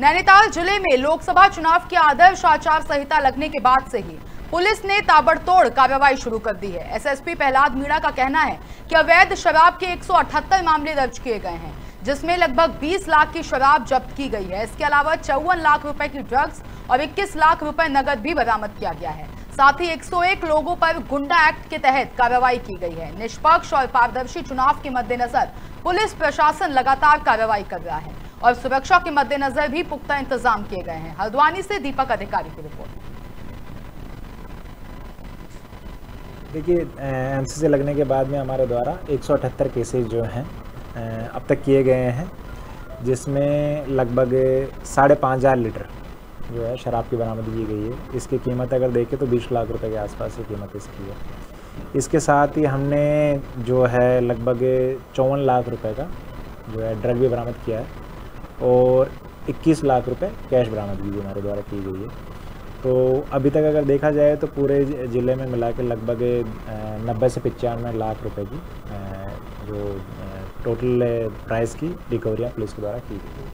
नैनीताल जिले में लोकसभा चुनाव की आदर्श आचार संहिता लगने के बाद से ही पुलिस ने ताबड़तोड़ कार्रवाई शुरू कर दी है। एसएसपी प्रहलाद मीणा का कहना है कि अवैध शराब के 178 मामले दर्ज किए गए हैं, जिसमें लगभग 20 लाख की शराब जब्त की गई है। इसके अलावा 54 लाख रुपए की ड्रग्स और 21 लाख रुपए नकद भी बरामद किया गया है। साथ ही 101 लोगों पर गुंडा एक्ट के तहत कार्रवाई की गई है। निष्पक्ष और पारदर्शी चुनाव के मद्देनजर पुलिस प्रशासन लगातार कार्रवाई कर रहा है और सुरक्षा के मद्देनजर भी पुख्ता इंतजाम किए गए हैं। हल्द्वानी से दीपक अधिकारी की रिपोर्ट। देखिए, एनसीसी लगने के बाद में हमारे द्वारा 178 केसेज जो हैं अब तक किए गए हैं, जिसमें लगभग 5,500 लीटर जो है शराब की बरामदगी की गई है। इसकी कीमत अगर देखें तो 20 लाख रुपए के आसपास की कीमत इसकी है। इसके साथ ही हमने जो है लगभग 54 लाख रुपए का जो है ड्रग भी बरामद किया है और 21 लाख रुपए कैश बरामदगी हमारे द्वारा की गई है। तो अभी तक अगर देखा जाए तो पूरे ज़िले में मिला के लगभग 90 से 95 लाख रुपए की जो टोटल प्राइस की रिकवरियाँ पुलिस के द्वारा की गई।